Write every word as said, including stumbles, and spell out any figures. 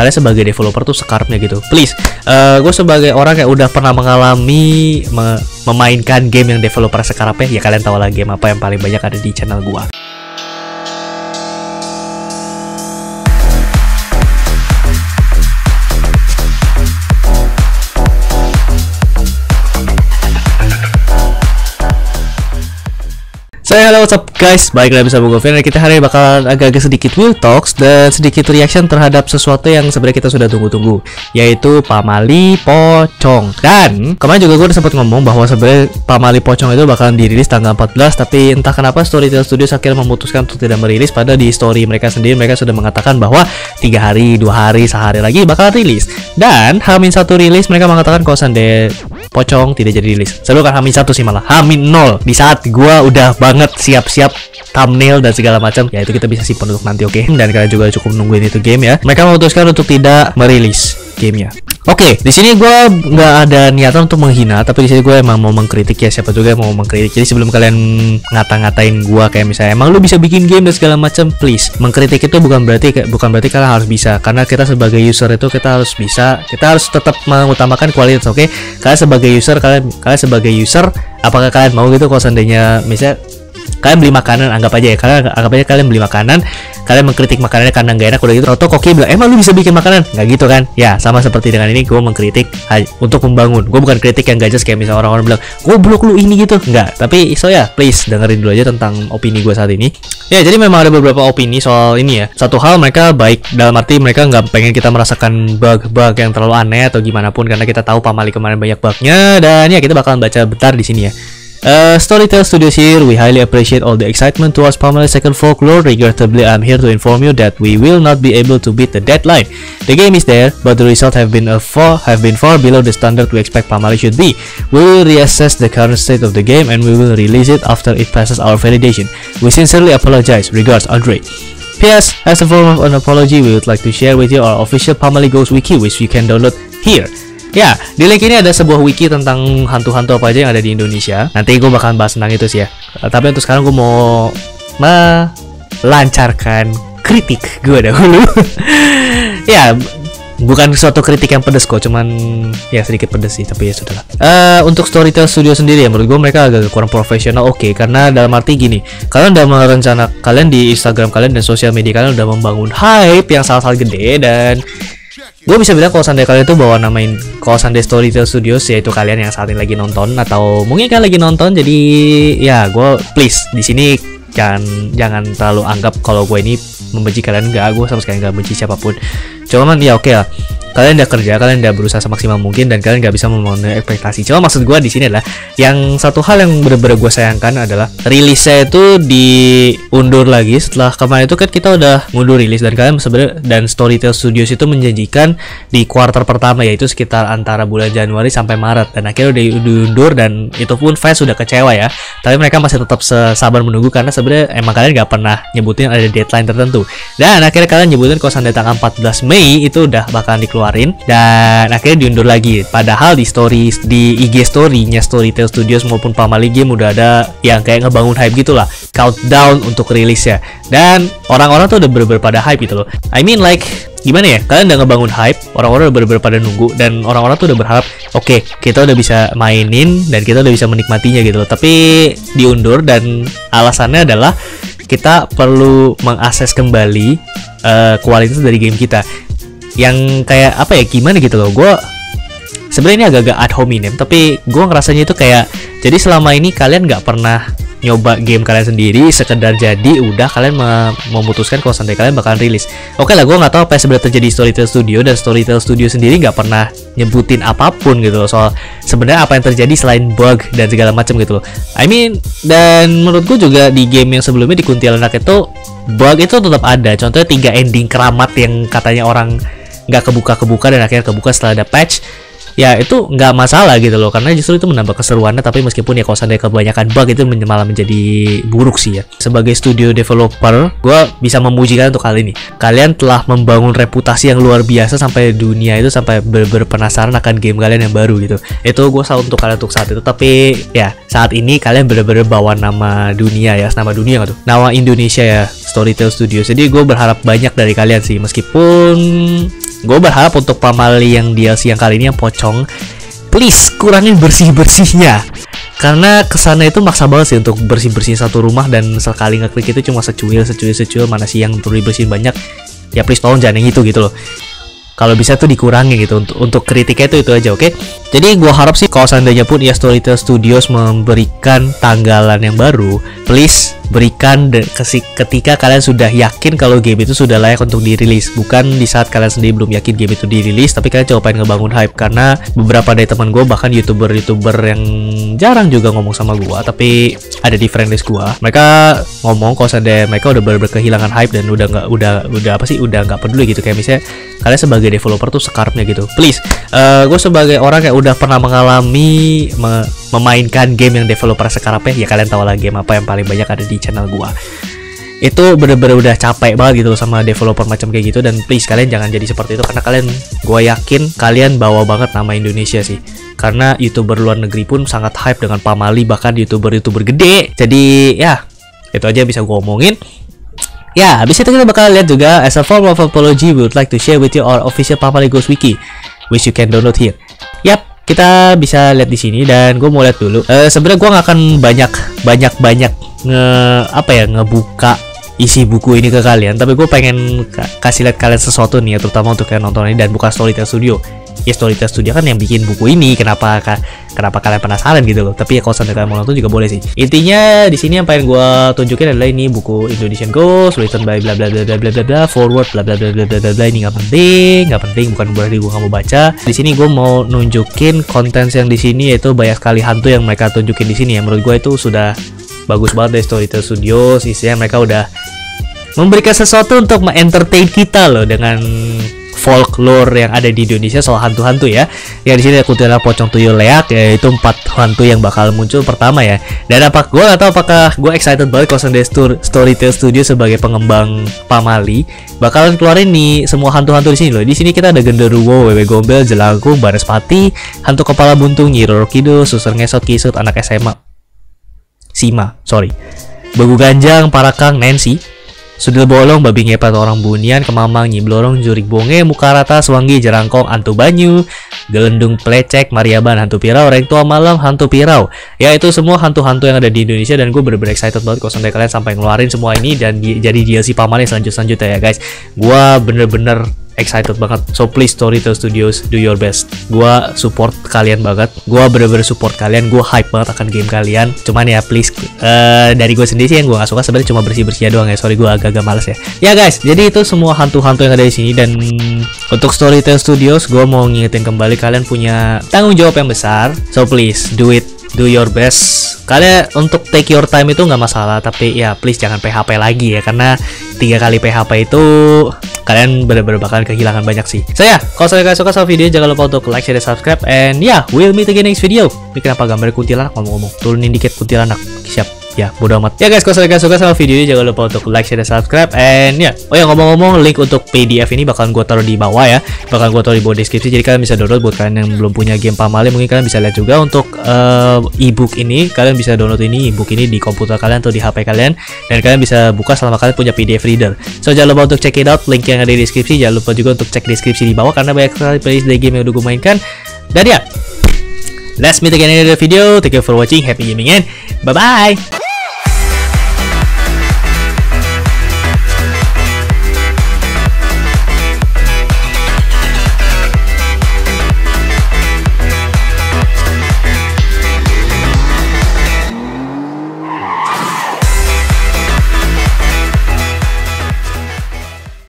kalian sebagai developer tuh sekarapnya gitu. Please, uh, gue sebagai orang yang udah pernah mengalami me memainkan game yang developer sekarapnya, ya kalian tahu lah game apa yang paling banyak ada di channel gue. So, hello, what's up guys, balik lagi sama gue Wewe. Kita hari ini bakalan agak-agak sedikit Will Talks dan sedikit reaction terhadap sesuatu yang sebenarnya kita sudah tunggu-tunggu, yaitu Pamali Pocong. Dan kemarin juga gue udah sempat ngomong bahwa sebenarnya Pamali Pocong itu bakalan dirilis tanggal empat belas, tapi entah kenapa Storytale Studios akhirnya memutuskan untuk tidak merilis. Pada di story mereka sendiri, mereka sudah mengatakan bahwa tiga hari, dua hari, sehari lagi bakal rilis. Dan H minus satu rilis, mereka mengatakan kalau seandainya Pocong tidak jadi rilis. Selalu kan H minus satu sih, malah H minus nol. Di saat gue udah banget siap-siap thumbnail dan segala macam, ya itu kita bisa simpan untuk nanti, oke? Okay? Dan kalian juga cukup nungguin itu game ya. Mereka memutuskan untuk tidak merilis gamenya. Oke, okay, di sini gue nggak ada niatan untuk menghina, tapi di sini gue emang mau mengkritik ya. Siapa juga yang mau mengkritik. Jadi sebelum kalian ngata-ngatain gue kayak misalnya, emang lu bisa bikin game dan segala macam, please. Mengkritik itu bukan berarti bukan berarti kalian harus bisa, karena kita sebagai user itu kita harus bisa, kita harus tetap mengutamakan kualitas, oke? Okay? Kalian sebagai user, kalian kalian sebagai user, apakah kalian mau gitu kalau seandainya misalnya kalian beli makanan, anggap aja ya, kalian anggap aja kalian beli makanan, kalian mengkritik makanannya karena nggak enak, udah gitu atau koki bilang emang lu bisa bikin makanan, nggak gitu kan ya. Sama seperti dengan ini, gue mengkritik untuk membangun. Gue bukan kritik yang gajah kayak misalnya orang-orang bilang goblok lu ini gitu, nggak. Tapi so ya, please dengerin dulu aja tentang opini gue saat ini ya. Jadi memang ada beberapa opini soal ini ya. Satu hal, mereka baik dalam arti mereka nggak pengen kita merasakan bug-bug yang terlalu aneh atau gimana pun, karena kita tahu Pamali kemarin banyak bugnya. Dan ya kita bakalan baca bentar di sini ya. Uh, Storytale Studios here. We highly appreciate all the excitement towards Pamali's second folklore. Regrettably, I'm here to inform you that we will not be able to beat the deadline. The game is there, but the results have been a far have been far below the standard we expect Pamali should be. We will reassess the current state of the game and we will release it after it passes our validation. We sincerely apologize. Regards, Andre. P S. As a form of an apology, we would like to share with you our official Pamali Goes Wiki, which you can download here. Ya, di link ini ada sebuah wiki tentang hantu-hantu apa aja yang ada di Indonesia. Nanti gue bakalan bahas tentang itu sih ya. Tapi untuk sekarang gue mau melancarkan kritik gue dahulu. Ya, bukan suatu kritik yang pedes kok, cuman ya sedikit pedes sih, tapi ya sudahlah. Uh, untuk Storytale Studio sendiri ya, menurut gue mereka agak kurang profesional, oke, okay, karena dalam arti gini, kalian udah merencana, kalian di Instagram kalian dan sosial media kalian udah membangun hype yang sangat-sangat gede. Dan gue bisa bilang kalau seandainya kalian itu bawa namain kalau seandainya Storytale Studios, yaitu kalian yang saat ini lagi nonton atau mungkin kalian lagi nonton, jadi ya gue please di sini jangan jangan terlalu anggap kalau gue ini membenci kalian. Enggak, gue sama sekali nggak benci siapapun, cuman ya oke okay lah, kalian udah kerja, kalian udah berusaha semaksimal mungkin dan kalian nggak bisa memenuhi ekspektasi. Cuma maksud gue di sini adalah yang satu hal yang bener-bener gue sayangkan adalah rilisnya itu diundur lagi. Setelah kemarin itu kan kita udah mundur rilis, dan kalian sebenarnya dan Storytale Studios itu menjanjikan di kuartal pertama, yaitu sekitar antara bulan Januari sampai Maret, dan akhirnya udah diundur dan itu pun fans sudah kecewa ya. Tapi mereka masih tetap sabar menunggu karena sebenarnya emang kalian nggak pernah nyebutin ada deadline tertentu, dan akhirnya kalian nyebutin kalau sampai tanggal empat belas Mei itu udah bakalan dikeluarkan, dan akhirnya diundur lagi. Padahal di story di I G story-nya Storytale Studios maupun Pamali Game udah ada yang kayak ngebangun hype gitulah, countdown untuk rilisnya, dan orang-orang tuh udah bener-bener pada hype gitu loh. I mean like gimana ya, kalian udah ngebangun hype, orang-orang udah bener-bener pada nunggu, dan orang-orang tuh udah berharap oke okay, kita udah bisa mainin dan kita udah bisa menikmatinya gitu loh. Tapi diundur, dan alasannya adalah kita perlu mengakses kembali uh, kualitas dari game kita yang kayak apa ya, gimana gitu loh. Gue sebenarnya ini agak-agak ad hominem, tapi gue ngerasanya itu kayak, jadi selama ini kalian nggak pernah nyoba game kalian sendiri, sekedar jadi udah kalian memutuskan kalau santai kalian bakalan rilis. Oke okay lah, gue nggak tahu apa yang sebenarnya terjadi di Storytale Studio, dan Storytale Studio sendiri nggak pernah nyebutin apapun gitu loh soal sebenarnya apa yang terjadi selain bug dan segala macam gitu loh. I mean, dan menurut gue juga di game yang sebelumnya di Kuntilanak itu bug itu tetap ada. Contohnya tiga ending keramat yang katanya orang nggak kebuka-kebuka dan akhirnya kebuka setelah ada patch. Ya itu nggak masalah gitu loh, karena justru itu menambah keseruannya. Tapi meskipun ya kalau seandainya kebanyakan bug itu malah menjadi buruk sih ya. Sebagai studio developer, gue bisa memuji kalian untuk kali ini. Kalian telah membangun reputasi yang luar biasa sampai dunia itu sampai bener-bener penasaran akan game kalian yang baru gitu. Itu gue salut untuk kalian untuk saat itu. Tapi ya saat ini kalian bener-bener bawa nama dunia ya, nama dunia gitu, nama Indonesia ya, Storytale Studios. Jadi gue berharap banyak dari kalian sih, meskipun Gue berharap untuk Pamali yang D L C yang kali ini yang pocong, please kurangin bersih-bersihnya, karena kesana itu maksa banget sih untuk bersih-bersih satu rumah, dan sekali ngeklik itu cuma secuil secuil secuil, mana sih yang perlu dibersihin banyak. Ya please tolong jangan yang itu gitu loh. Kalau bisa tuh dikurangi gitu. Untuk untuk kritiknya itu itu aja, oke. Okay? Jadi gue harap sih kalau seandainya pun ya Storytale Studios memberikan tanggalan yang baru, please berikan ketika kalian sudah yakin kalau game itu sudah layak untuk dirilis, bukan di saat kalian sendiri belum yakin game itu dirilis, tapi kalian coba pengen ngebangun hype. Karena beberapa dari teman gue, bahkan youtuber-youtuber yang jarang juga ngomong sama gue, tapi ada di friendlist gue, mereka ngomong kalau seandainya mereka udah bener-bener kehilangan hype dan udah nggak udah udah apa sih udah nggak peduli gitu. Kayak misalnya kalian sebagai developer tuh sekarapnya gitu, please. Uh, gue sebagai orang yang udah pernah mengalami me memainkan game yang developer sekarapnya, ya kalian tau lah game apa yang paling banyak ada di channel gue. Itu bener-bener udah capek banget gitu sama developer macam kayak gitu. Dan please kalian jangan jadi seperti itu, karena kalian, gue yakin kalian bawa banget nama Indonesia sih. Karena youtuber luar negeri pun sangat hype dengan Pamali, bahkan youtuber-youtuber gede. Jadi ya itu aja bisa gue omongin. Ya, habis itu kita bakal lihat juga, as a form of apology we would like to share with you our official Pamali Ghost Wiki, which you can download here. Yap, kita bisa lihat di sini, dan gue mau lihat dulu. Uh, Sebenarnya gue nggak akan banyak banyak banyak nge apa ya ngebuka isi buku ini ke kalian, tapi gue pengen kasih lihat kalian sesuatu nih ya, terutama untuk kalian nonton ini dan buka Storytale Studio. Ya Storytale Studio kan yang bikin buku ini, kenapa kenapa kalian penasaran gitu loh. Tapi ya kalau sampai kalian mau nonton juga boleh sih. Intinya di sini yang pengen gue tunjukin adalah ini buku Indonesian Ghost written by bla bla bla bla bla bla forward bla bla bla bla bla. Ini nggak penting, nggak penting, bukan berarti gue nggak mau baca. Di sini gue mau nunjukin konten yang di sini, yaitu banyak sekali hantu yang mereka tunjukin di sini. Ya menurut gue itu sudah bagus banget dari Storytale Studios. Isinya mereka udah memberikan sesuatu untuk mengentertain kita loh dengan folklore yang ada di Indonesia soal hantu-hantu ya. Ya di sini Kuntilanak, pocong, tuyul, leak, yaitu empat hantu yang bakal muncul pertama ya. Dan apa gue atau apakah gue excited banget kalau seandainya Storytale Studio sebagai pengembang Pamali bakalan keluarin nih semua hantu-hantu di sini loh. Di sini kita ada Genderuwo, Wewe Gombel, Jelangkung, Barespati, Hantu Kepala Buntung, Nyi Rorokido, Suster Ngesot, Kisut, Anak S M A, Sima, sorry, Bagu Ganjang, Parakang, Nancy, Sudil Bolong, Babi Ngepet, Orang Bunian, Kemamang, Nyiblorong, Jurik Bonge, Mukarata, Suwangi, Jelangkung, Hantu Banyu, Gelendung Plecek, Mariaban, Hantu Pirau, Reng Tua Malam, Hantu Pirau. Ya itu semua hantu-hantu yang ada di Indonesia, dan gue bener-bener excited banget kalau sampai kalian sampai ngeluarin semua ini dan di, jadi D L C Pamali selanjut-selanjutnya ya guys. Gue bener-bener excited banget. So please Storytale Studios, do your best. Gue support kalian banget. Gue bener-bener support kalian. Gue hype banget akan game kalian. Cuman ya please, uh, dari gue sendiri sih yang gue gak suka sebenarnya cuma bersih-bersihnya doang ya. Sorry gue agak-agak males ya. Ya guys, jadi itu semua hantu-hantu yang ada di sini. Dan untuk Storytale Studios, gue mau ngingetin kembali kalian punya tanggung jawab yang besar. So please do it, do your best. Kalian untuk take your time itu nggak masalah, tapi ya please jangan P H P lagi ya, karena tiga kali P H P itu kalian bener-bener bakalan kehilangan banyak sih. So ya, kalau kalian suka sama video, jangan lupa untuk like, share, dan subscribe, and ya yeah, we'll meet again next video. Ini kenapa gambar kuntilanak ngomong-ngomong, turunin dikit kuntilanak, siap ya, bodo amat ya guys. Kalau kalian suka sama videonya, jangan lupa untuk like, share, dan subscribe, and ya yeah. Oh ya, ngomong-ngomong, link untuk P D F ini bakalan gue taruh di bawah ya, bakalan gue taruh di bawah deskripsi, jadi kalian bisa download. Buat kalian yang belum punya game Pamali, mungkin kalian bisa lihat juga untuk uh, ebook ini. Kalian bisa download ini ebook ini di komputer kalian atau di H P kalian, dan kalian bisa buka selama kalian punya P D F reader. So jangan lupa untuk check it out, link yang ada di deskripsi. Jangan lupa juga untuk cek deskripsi di bawah, karena banyak sekali playlist dari game yang udah gue mainkan. Dan ya, let's meet again in another video. Thank you for watching, happy gaming, and bye bye.